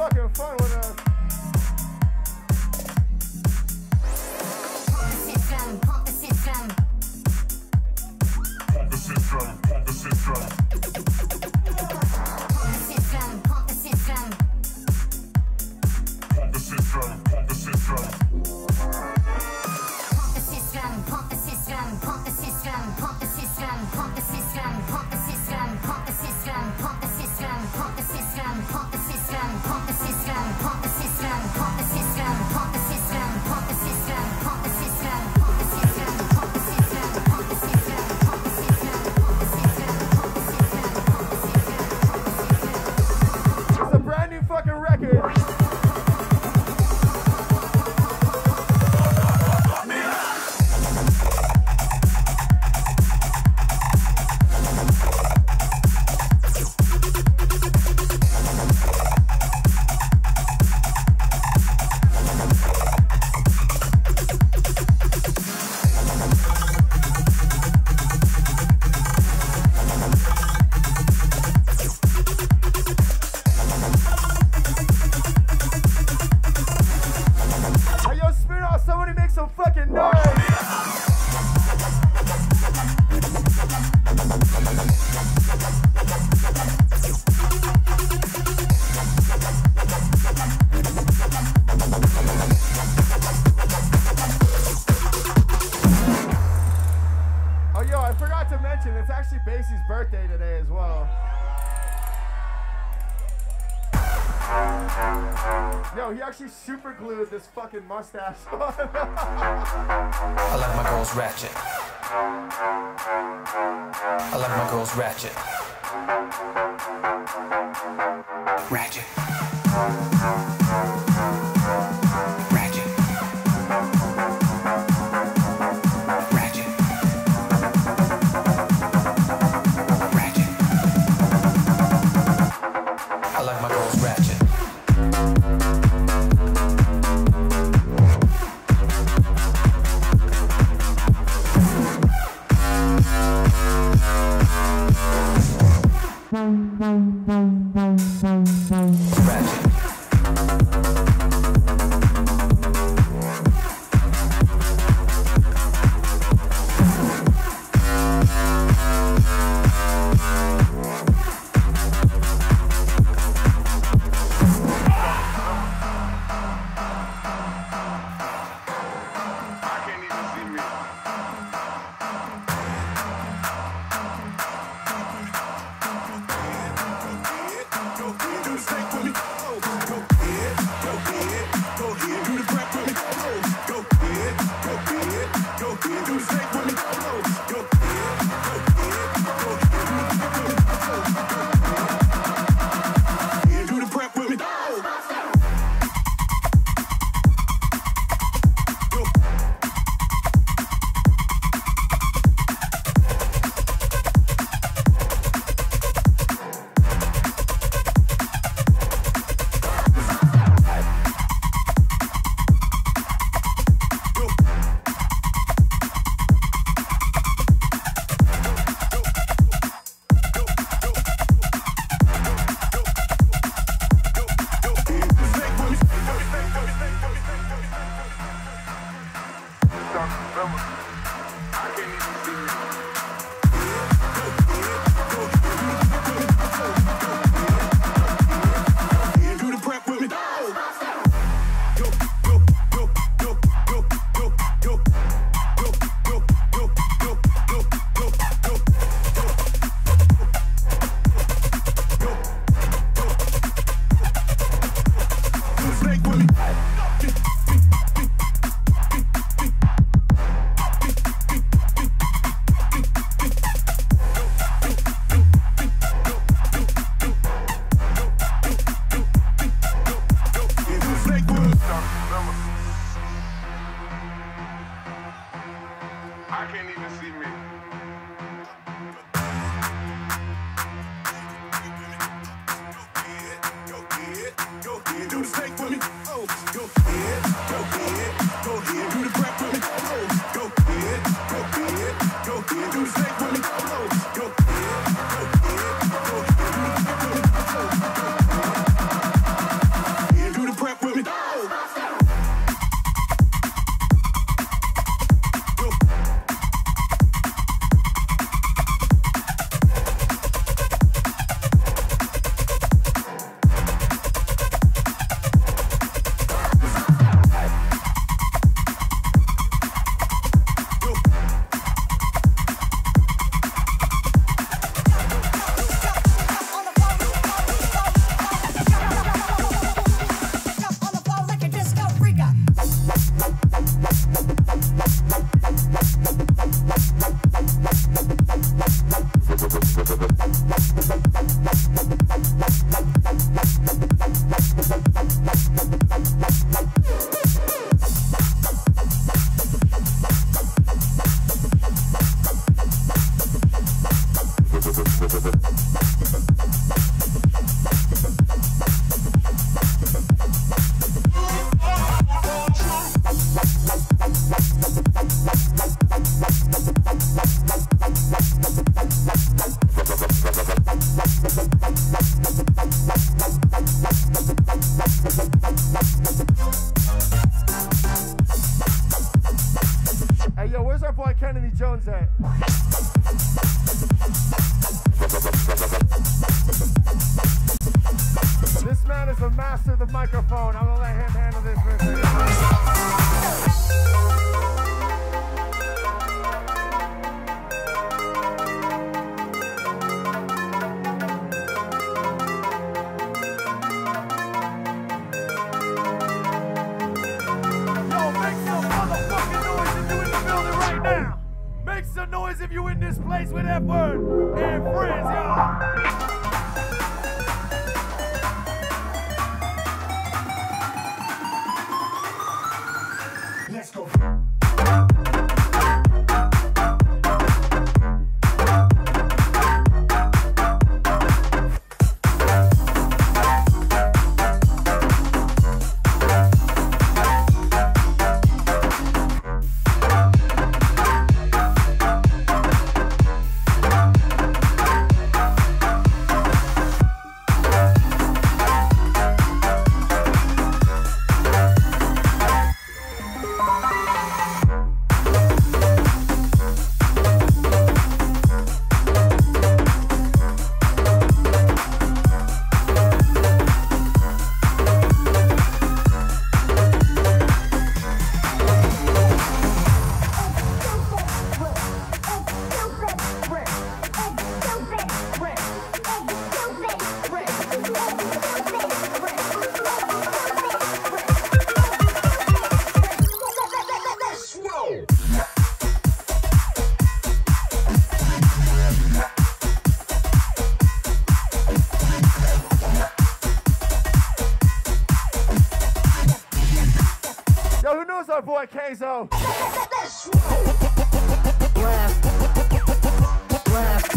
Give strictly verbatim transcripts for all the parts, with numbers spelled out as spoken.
fucking fun with us. Pump the shit drum, pump the shit drum. Pump the shit drum, pump the shit drum. Pump the shit drum, pump the shit drum. Pump the shit drum, pump the shit drum. Pump the shit drum, pump the shit drum, pump the shit drum, pump the shit drum, pump the shit drum, pump the shit drum, pump the shit drum, pump the shit drum, pump the shit drum, pump the shit drum. Pump the system, pump the system, pump the system, pump the system, pump the system, pump the system, pump the system, pump the system, pump the system, pump the system, pump the system, pump the system, pump the system, pump the system. It's a brand new fucking record. Super glued this fucking mustache on. I like my girls ratchet. I like my girls ratchet. Ratchet. Ratchet. Ratchet. Ratchet. I like my girls ratchet. Jones at? This man is the master of the microphone. I'm gonna let him handle this with me. Yo, make some motherfucking noise if you in the building right now. Make some noise if you in this place with F word and friends, y'all. Our boy K J. Laugh, laugh.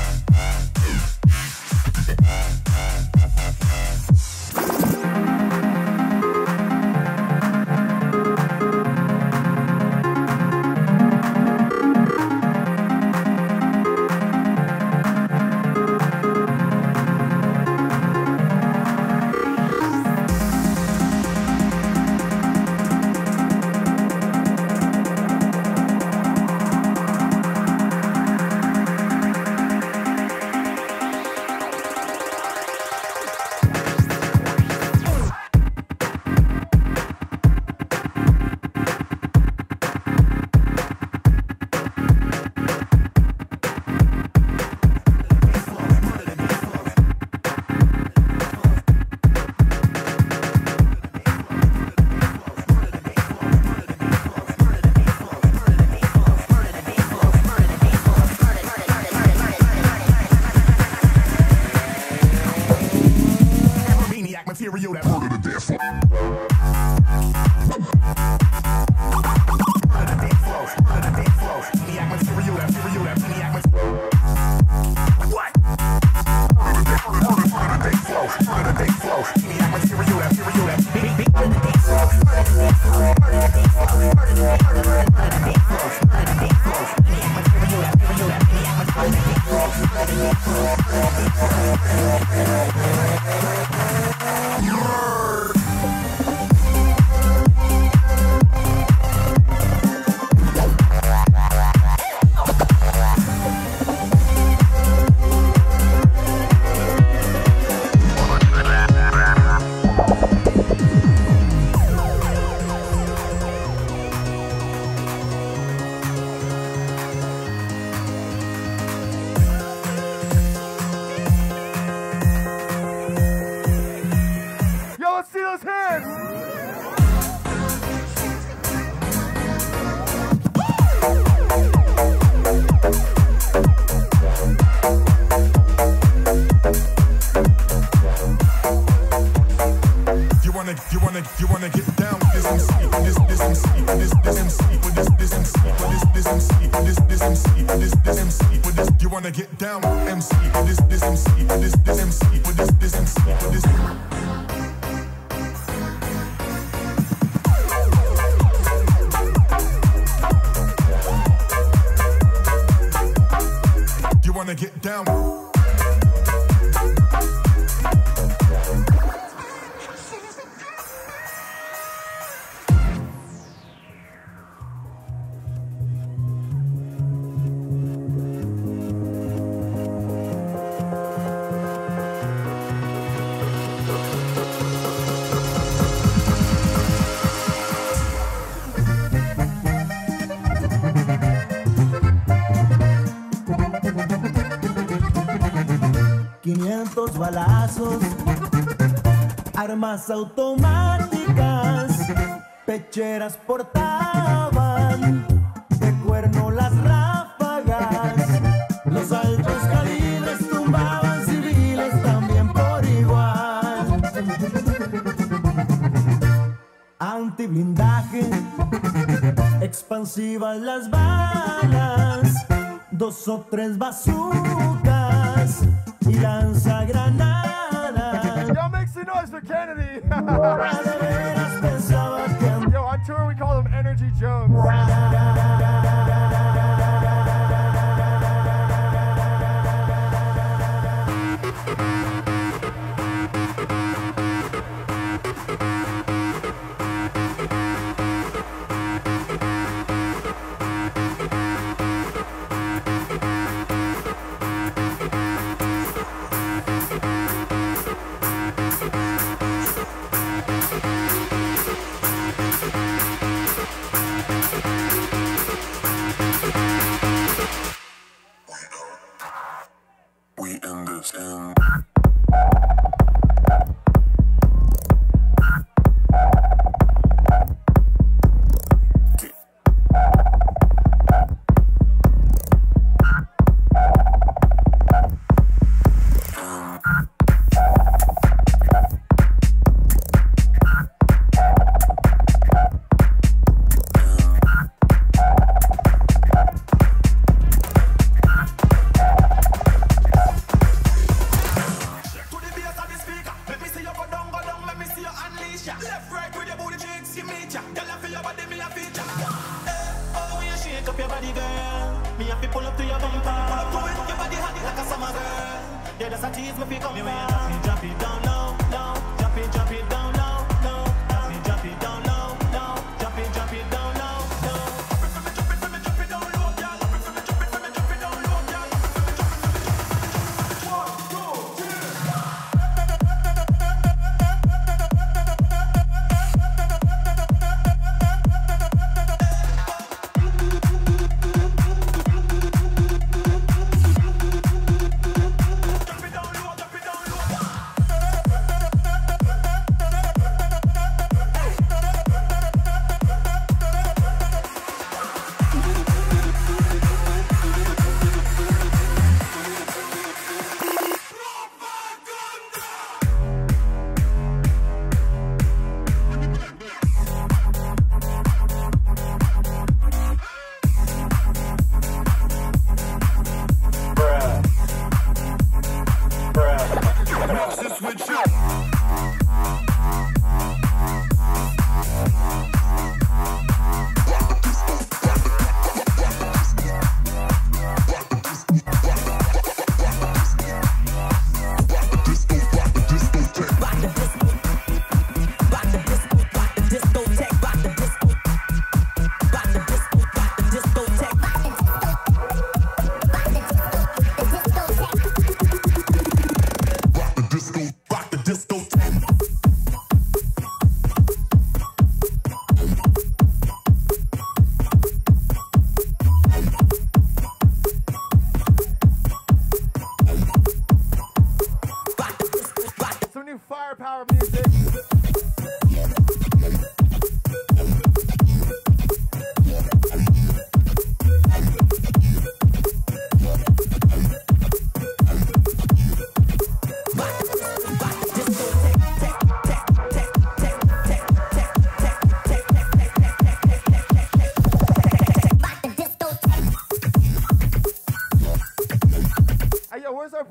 Material that murder the death floor. Murder the death floor. Murder the death floor. Maniac material that material that maniac material. What? Murder the death floor. Murder the death floor. Murder the death floor. Maniac material that material that. Murder the death floor. Murder the death floor. Murder the death floor. Murder the death floor. Murder the death floor. Murder the death floor. Maniac material that material that maniac material. Murder the death floor. Murder the death floor. Murder the death floor. Nerd! those hands! You wanna, you wanna get down with this M C, with this, this M C, with this, this M C, with this, this M C, with this, this M C, with this, this M C, with this, this M C, with this. You wanna get down with M C, with this, this M C, with this, this M C, with this, this M C, with this. You wanna get down with. Balazos, armas automáticas, pecheras portaban, de cuerno las ráfagas, los altos calibres tumbaban civiles también por igual. Antiblindaje, expansivas las balas, dos o tres bazucas. Y lanza granadas. Y'all make some noise for Kennedy. Yo, on tour we call him Energy Jones.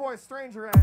boy Stranger ass.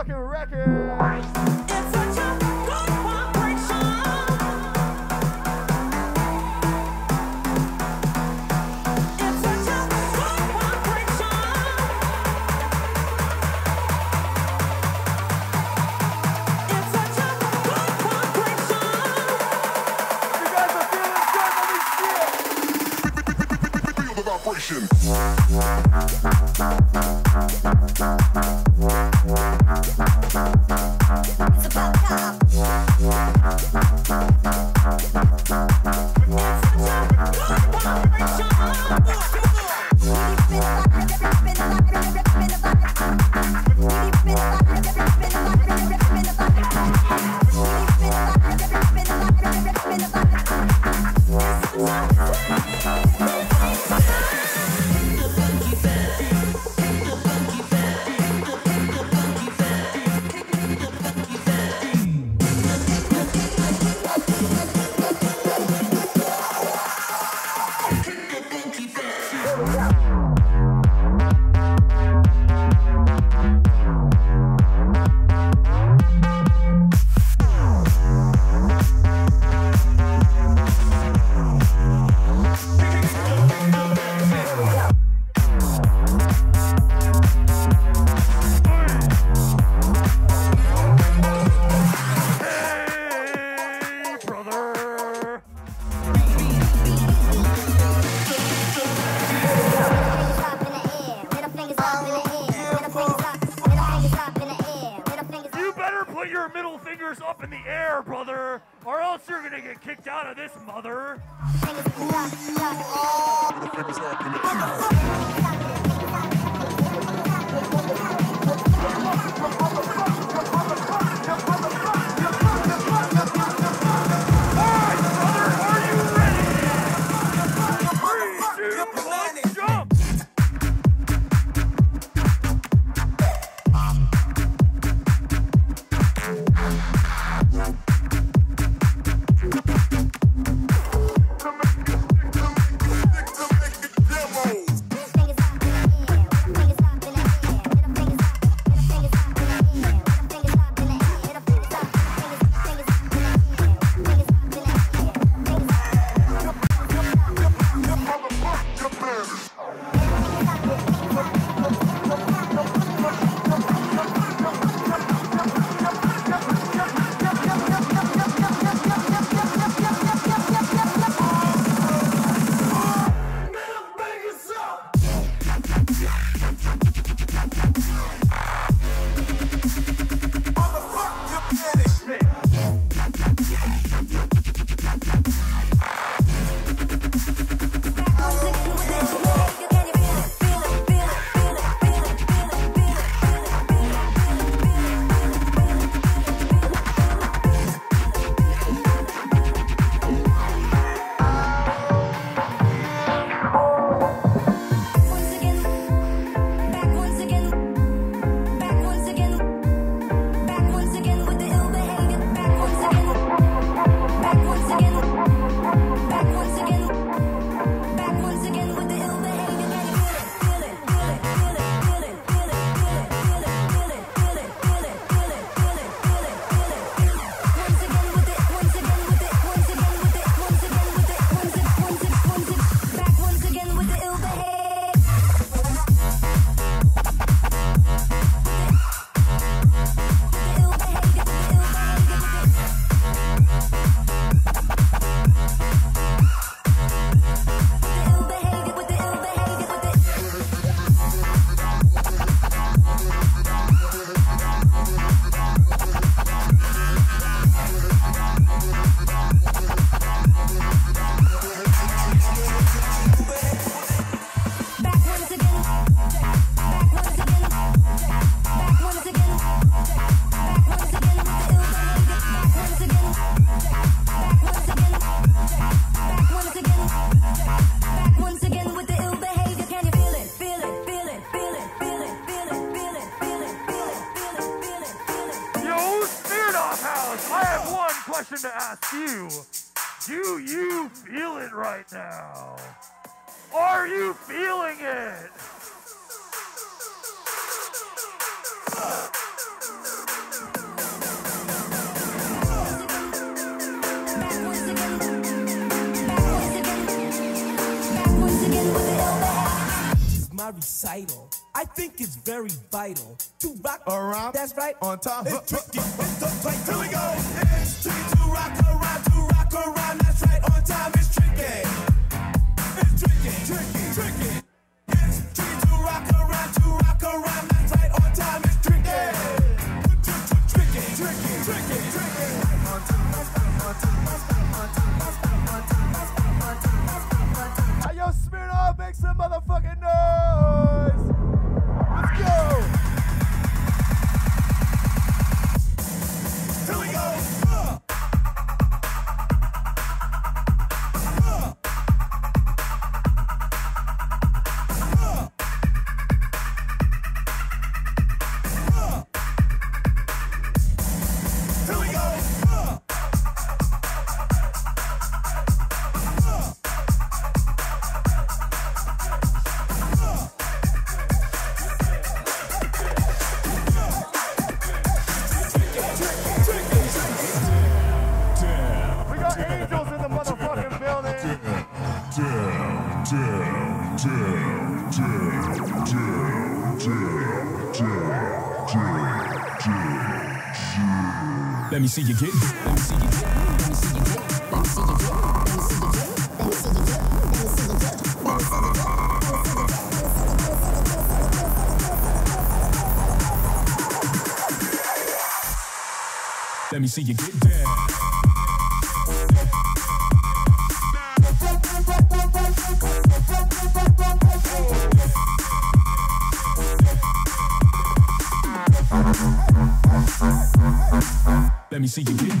fucking record. It's such a good vibration. It's such a good vibration. It's such a good vibration. You guys are feeling good, let me see it. Feel the vibration. Feeling it. recital. I think it's very vital to rock around. That's right. On time. It's tricky. It's the play. Here we go. It's tricky to rock around, to rock around. That's right. On time. It's tricky. It's tricky. Tricky. Tricky. It's tricky to rock around, to rock around. That's right. On time. It's tricky. Tricky. Tricky. Tricky. Tricky. On time. On time. On time. On time. On time. Hey, yo, Smirnoff, make some motherfucking noise! Let's go! Here we go! Uh. Uh. Uh. Uh. Here we go! Uh. Let me see you get. Let me see you get. Let me see you get. Let me see you get. Let me see you get. Let me see you get. Let me see you get. Let me see you get down. Let me see you get down.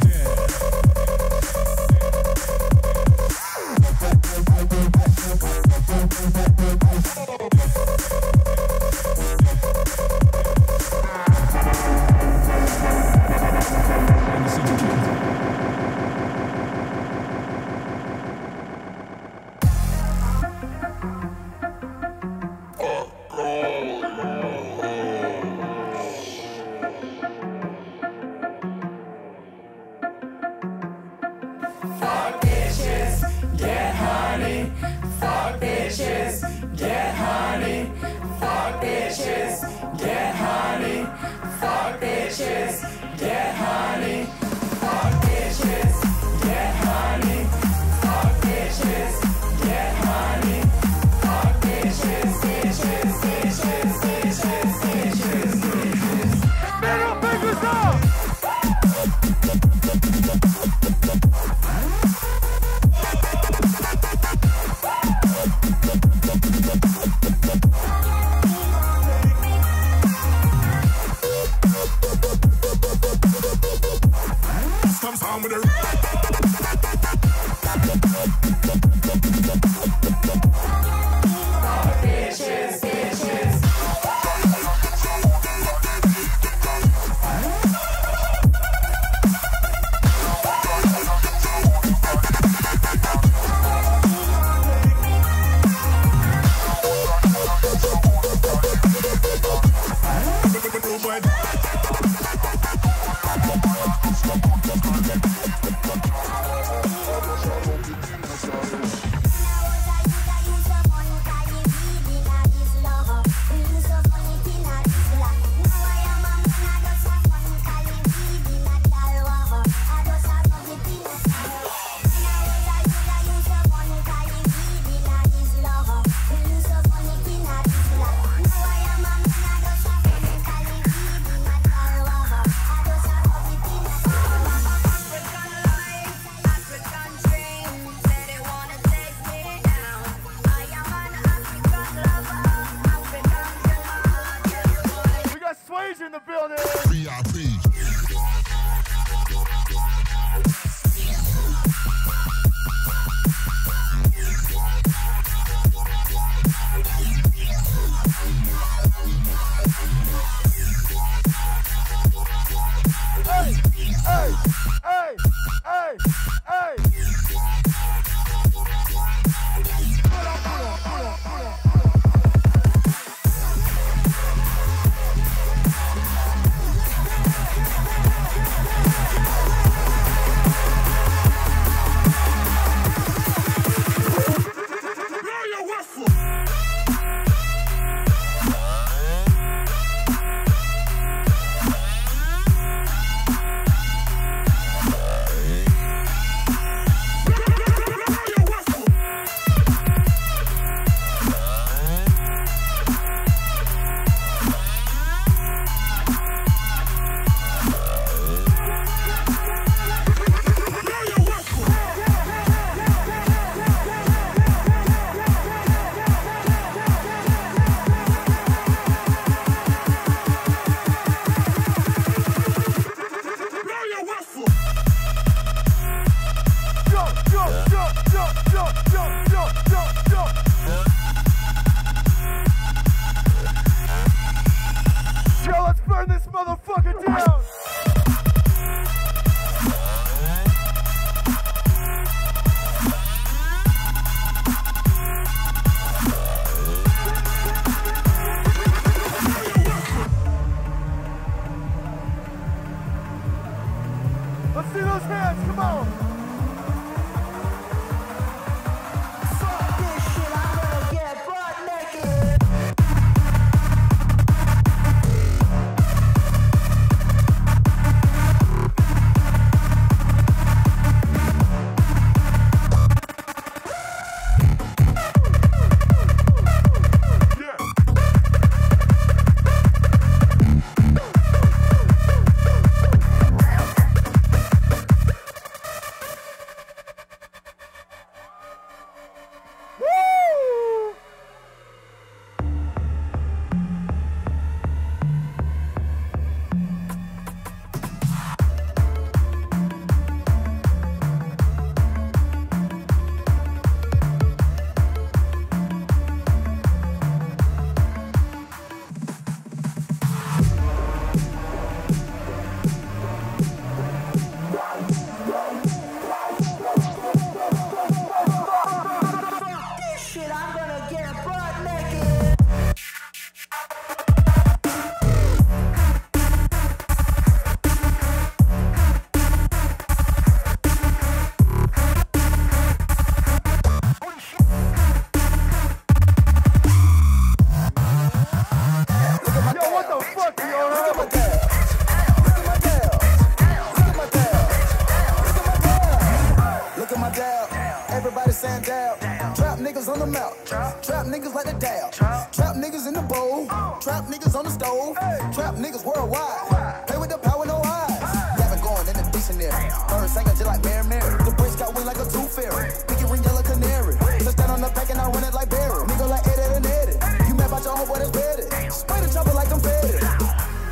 trap. Trap, trap niggas like the dab. Trap, trap niggas in the bowl. Oh. Trap niggas on the stove. Hey. Trap niggas worldwide. Oh. Play with the power, no eyes. Hey. Never going in the dictionary. Third singer just like Mary Mary. The brakes got wind like a tooth fairy. Pinky ring yellow canary. Just stand on the pack and I run it like Barry. Nigga like Eddie and Eddie. Hey. You mad about your homeboy that's better. Spray the chopper like them fetish.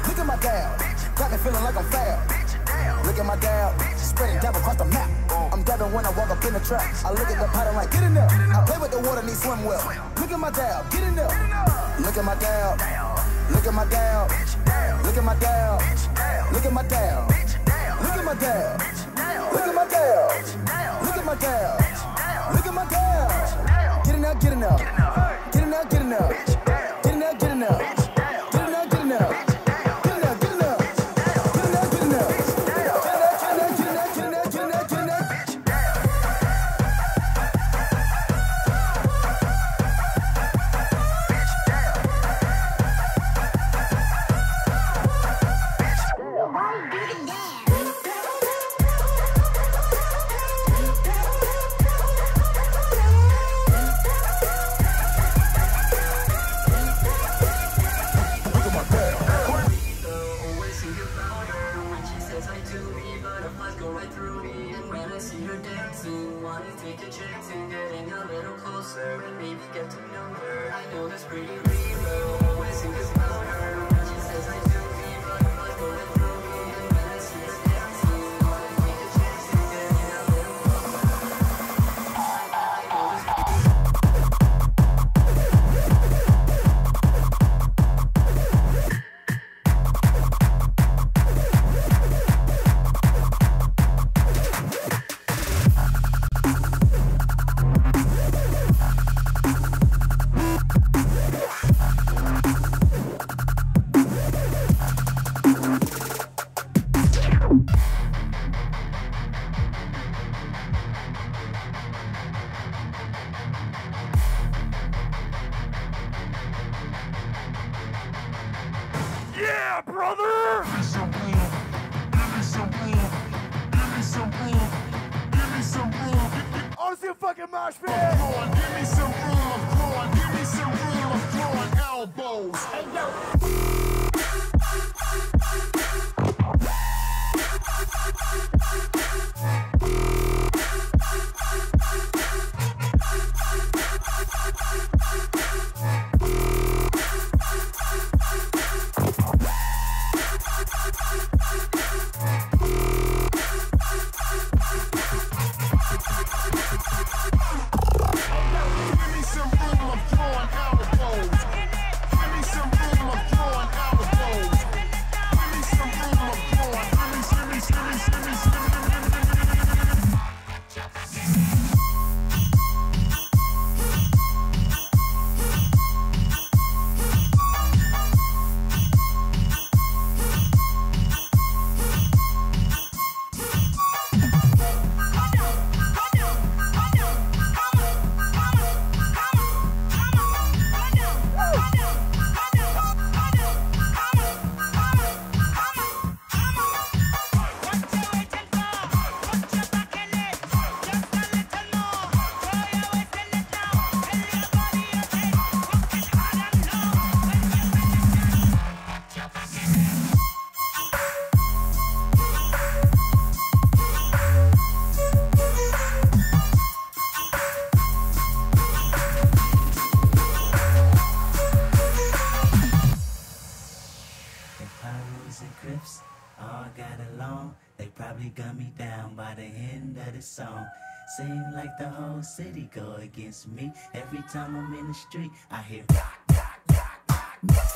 Look at my dab. Got me feeling like I'm fab. Look at my dab, spread it dab across the map. I'm dabbing when I walk up in the trap. I look at the pot, I'm like, get in there. I play with the water, need swim well. Look at my dab, get in there. Look at my dab, look at my dab, look at my dab, look at my dab, look at my dab, look at my dab, look at my dab, look at my dab. Get in there, get in there, get in there, get in there, get in there, get in there. Seem like the whole city go against me. Every time I'm in the street, I hear rock, rock, rock, rock, rock.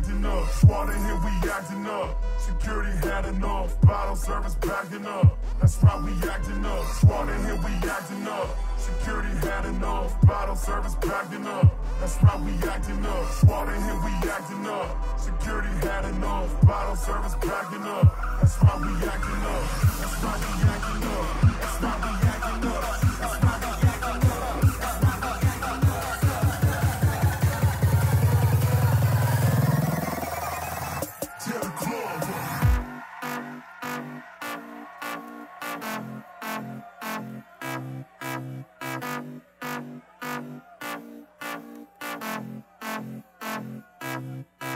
acting up. Squad in here, we acting up. Security had enough. Bottle service backing up. That's why we acting up. Squad in here, we acting up. Security had enough. Bottle service backing up. That's why we acting up. Squad in here, we acting up. Security had enough. Bottle service backing up. That's why we acting up. That's why we acting up. That's why we acting up. That's why we acting up.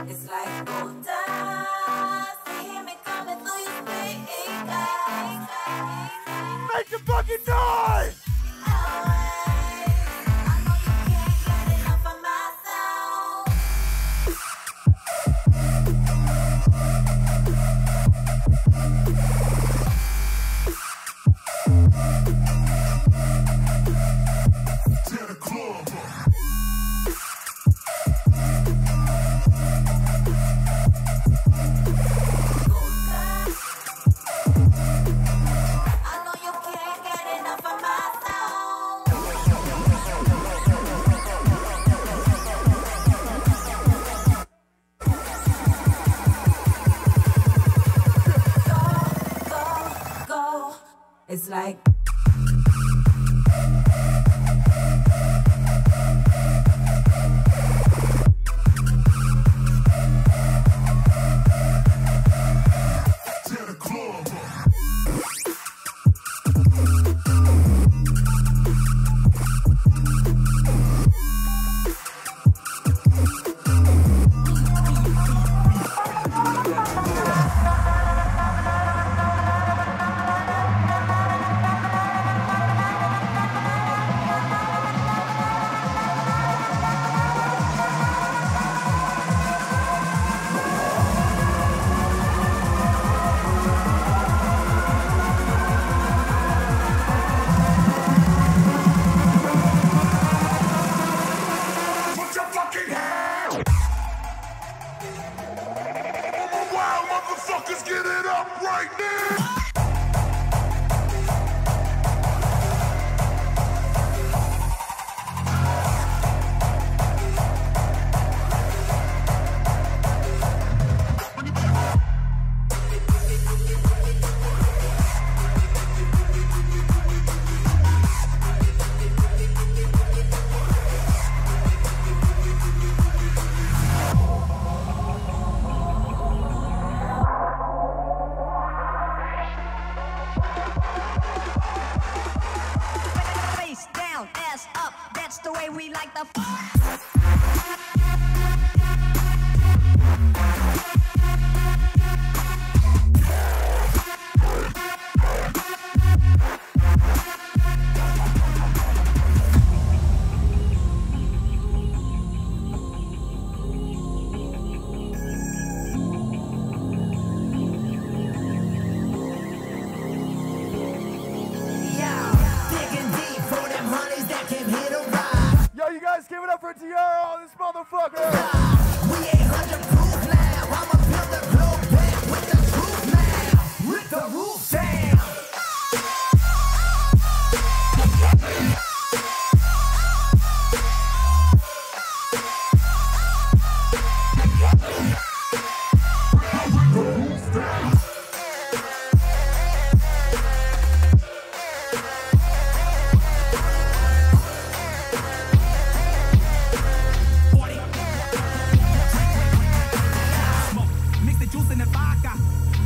It's like gold dust. They hear me coming through your speakers. Make a fucking noise! It's like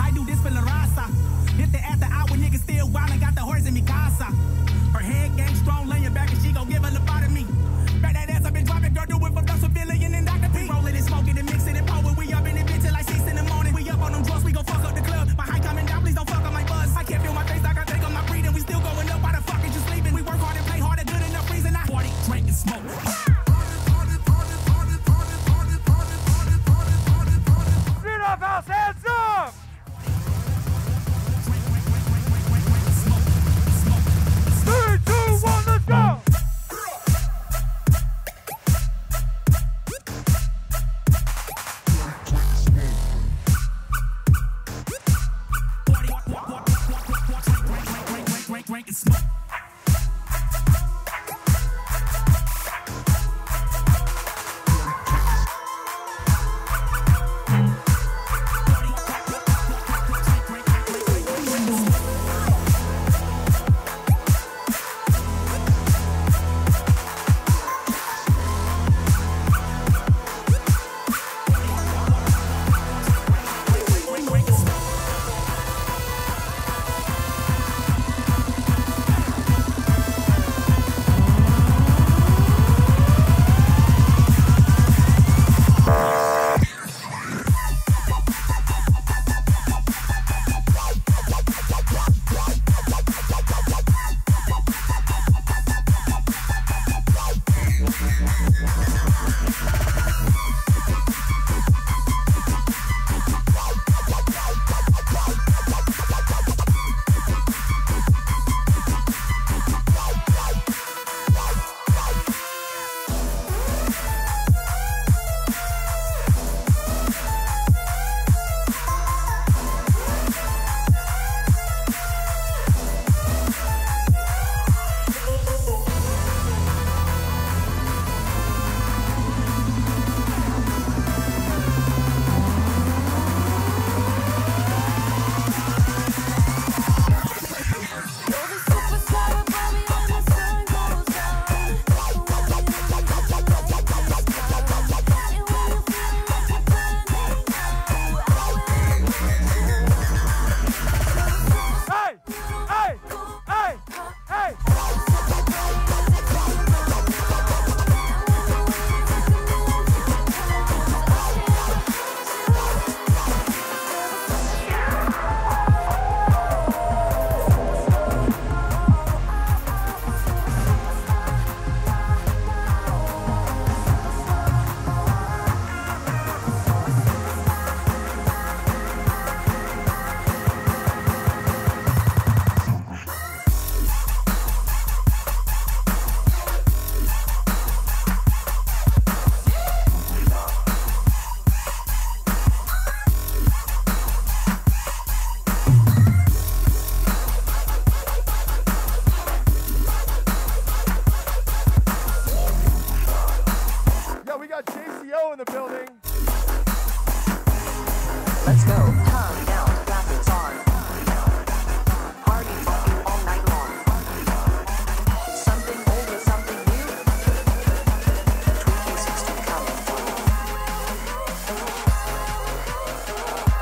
I do this for La Raza. Hit the crank and smoke. In the building. Let's go. Turn down, rapids on. Party fucking all night long.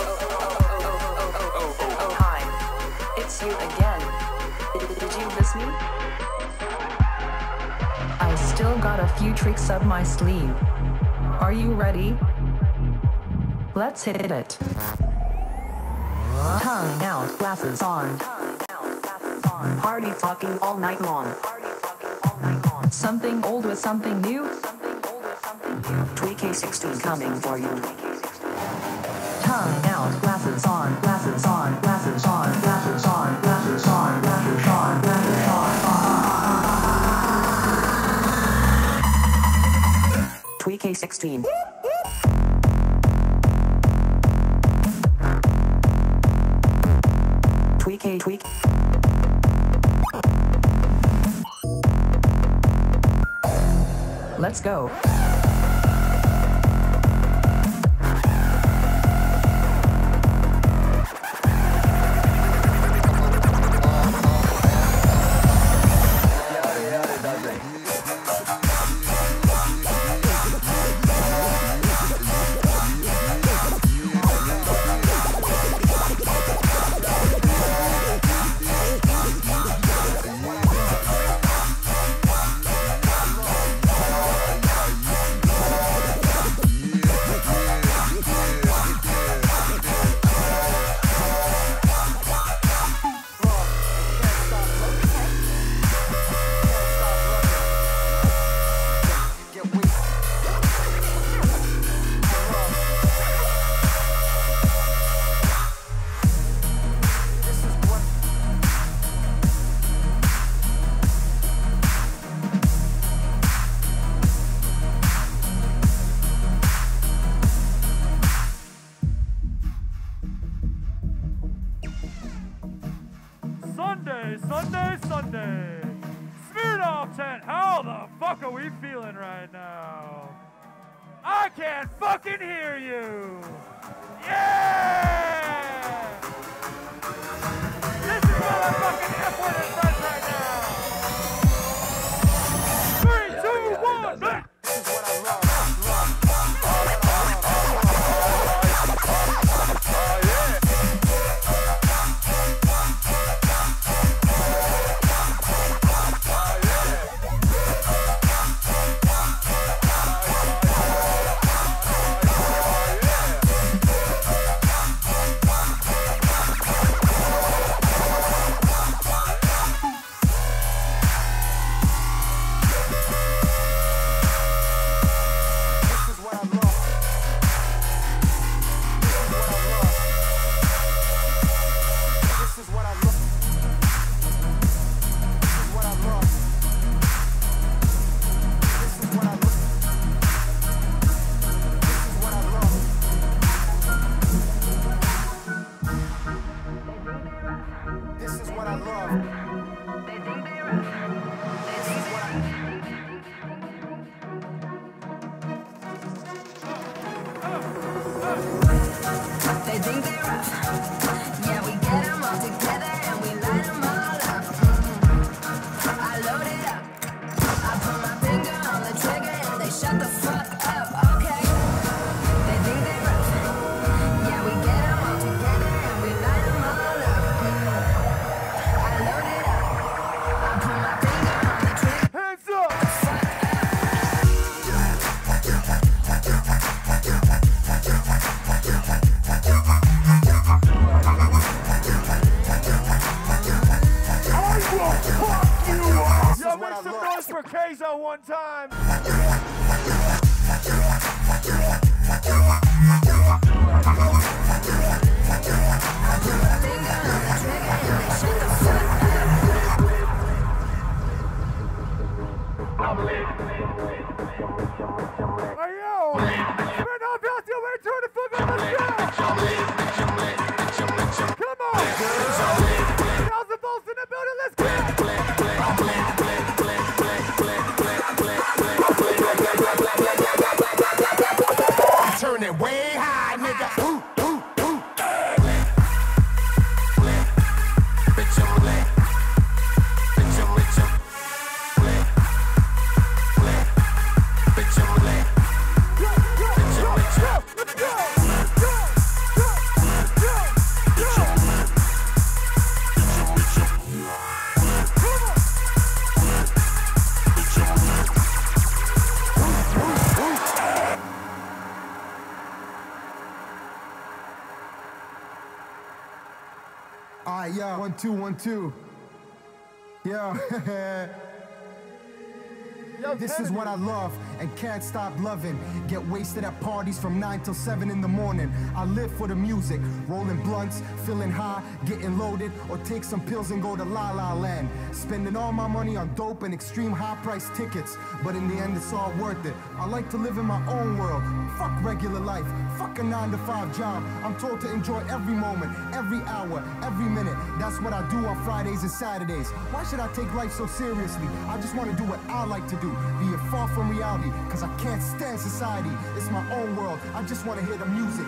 Something old and something new. Tweaking sixty coming. Time. It's you again. Did, did you miss me? I still got a few tricks up my sleeve. Are you ready? Let's hit it. Tongue out, glasses on. Party talking all night long. Something old with something new. Tweaking sixteen coming for you. Tongue out, glasses on, glasses on, glasses on, glasses on, glasses on, glasses on, glasses on. K sixteen. Tweak a tweak. Let's go. Sunday, Sunday, Sunday. Smirnoff tent, how the fuck are we feeling right now? I can't fucking hear you. Yeah! This is motherfucking F word in front right now. Three, yeah, two, yeah, one. That. This is what I love. Two one two, yeah. Yo, this Kennedy. Is what I love and can't stop loving. Get wasted at parties from nine till seven in the morning. I live for the music, rolling blunts, feeling high, getting loaded, or take some pills and go to La La Land. Spending all my money on dope and extreme high-priced tickets, but in the end it's all worth it. I like to live in my own world. Fuck regular life. Fuck a nine to five job. I'm told to enjoy every moment, every hour, every minute. That's what I do on Fridays and Saturdays. Why should I take life so seriously? I just want to do what I like to do, be it far from reality, cause I can't stand society. It's my own world. I just want to hear the music.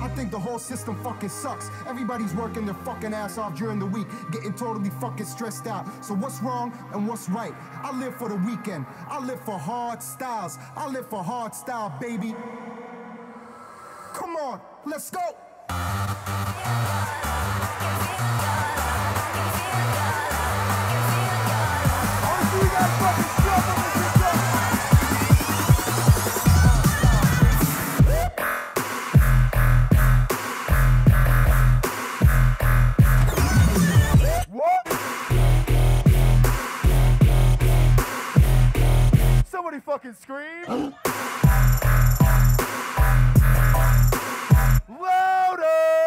I think the whole system fucking sucks. Everybody's working their fucking ass off during the week, getting totally fucking stressed out. So what's wrong and what's right? I live for the weekend. I live for hard styles. I live for hard style, baby. Come on, let's go. Fucking scream louder.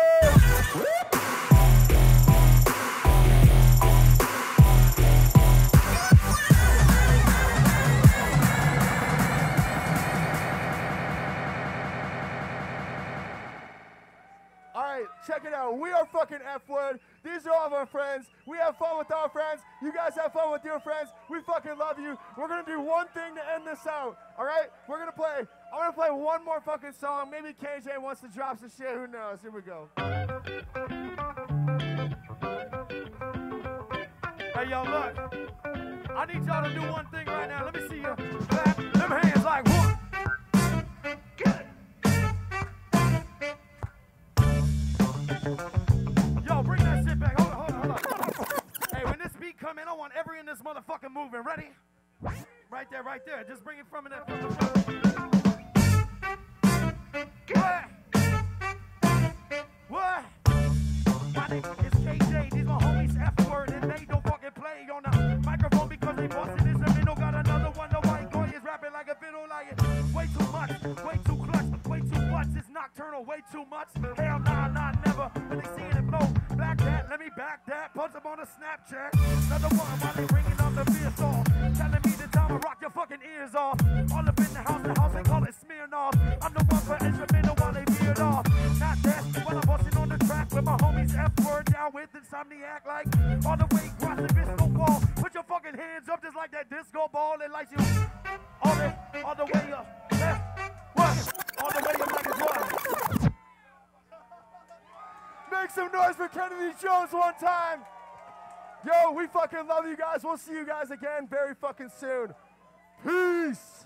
Check it out. We are fucking F Word. These are all of our friends. We have fun with our friends. You guys have fun with your friends. We fucking love you. We're going to do one thing to end this out. All right? We're going to play. I'm going to play one more fucking song. Maybe K J wants to drop some shit. Who knows? Here we go. Hey, y'all, look. I need y'all to do one thing right now. Let me see you. Clap them hands like whoop. Yo, bring that shit back. Hold on, hold on, hold on. Hey, when this beat come in, I want every in this motherfucking moving. Ready? Right there, right there. Just bring it from in that fucking front. What? My name is K J. These my homies F Word, and they don't fucking play on the microphone because they busted this and they don't got another one. The white boy is rapping like a fiddle lion. Way too much, way too clutch, way too much. It's nocturnal, way too much. Hell nah, nah, never. But they seeing it blow. Black that, let me back that. Punch them on a Snapchat. Another one while they ringing on the beer song. Telling me the time to rock your fucking ears off. All up in the house, the house they call it Smirnoff. I'm the one for instrumental while they veered off. Not that, while I'm busting on the track with my homies F Word down with Insomniac. Like all the way across the disco wall. Put your fucking hands up just like that disco ball that lights you. All the, all the way up. Left, what? All the way up like it's one. Make some noise for Kennedy Jones one time. Yo, we fucking love you guys. We'll see you guys again very fucking soon. Peace.